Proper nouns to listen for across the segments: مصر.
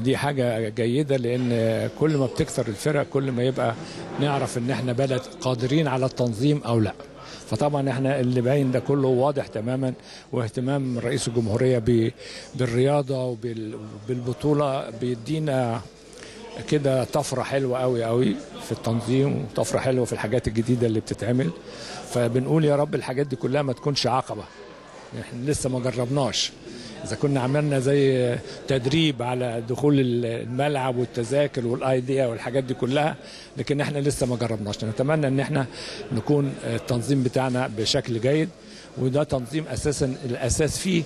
دي حاجة جيدة، لأن كل ما بتكثر الفرق كل ما يبقى نعرف إن احنا بلد قادرين على التنظيم أو لا. فطبعا احنا اللي باين ده كله واضح تماما، واهتمام رئيس الجمهورية بالرياضة وبالبطولة بيدينا كده طفرة حلوة قوي قوي في التنظيم، وطفرة حلوة في الحاجات الجديدة اللي بتتعمل. فبنقول يا رب الحاجات دي كلها ما تكونش عقبة، احنا لسه ما جربناش. إذا كنا عملنا زي تدريب على دخول الملعب والتذاكر والأيديا والحاجات دي كلها، لكن احنا لسه ما جربناش. نتمنى ان احنا نكون التنظيم بتاعنا بشكل جيد، وده تنظيم أساسا الأساس فيه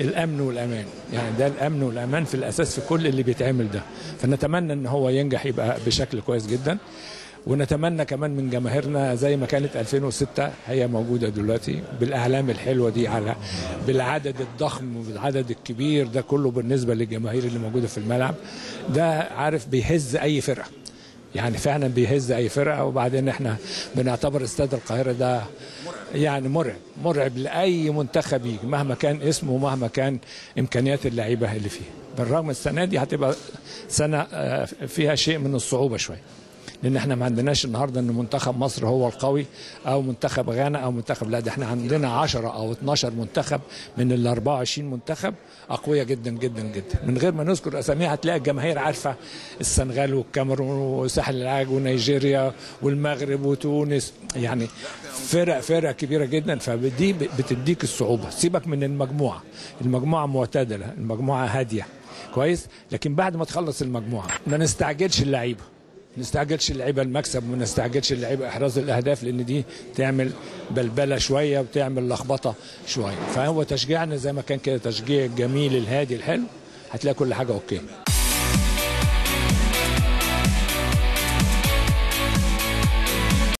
الأمن والأمان، يعني ده الأمن والأمان في الأساس في كل اللي بيتعمل ده. فنتمنى ان هو ينجح يبقى بشكل كويس جدا، ونتمنى كمان من جماهيرنا زي ما كانت 2006 هي موجودة دلوقتي بالأعلام الحلوة دي، على بالعدد الضخم والعدد الكبير ده كله بالنسبة للجماهير اللي موجودة في الملعب. ده عارف بيهز أي فرقة، يعني فعلا بيهز أي فرقة. وبعدين احنا بنعتبر استاد القاهرة ده يعني مرعب لأي منتخب يجي، مهما كان اسمه ومهما كان إمكانيات اللعيبة اللي فيه. بالرغم السنة دي هتبقى سنة فيها شيء من الصعوبة شوية، لأن احنا ما عندناش النهارده إن منتخب مصر هو القوي أو منتخب غانا أو منتخب، لا ده احنا عندنا 10 أو 12 منتخب من ال 24 منتخب أقوياء جدا جدا جدا. من غير ما نذكر أساميها هتلاقي الجماهير عارفة السنغال والكاميرون وساحل العاج ونيجيريا والمغرب وتونس، يعني فرق كبيرة جدا. فدي بتديك الصعوبة. سيبك من المجموعة، المجموعة معتدلة، المجموعة هادية كويس، لكن بعد ما تخلص المجموعة ما نستعجلش اللعيبة، ما نستعجلش اللعيبه المكسب، وما نستعجلش اللعيبه احراز الاهداف، لان دي تعمل بلبله شويه وتعمل لخبطه شويه. فهو تشجيعنا زي ما كان كده، تشجيع جميل الهادي الحلو، هتلاقي كل حاجه اوكي.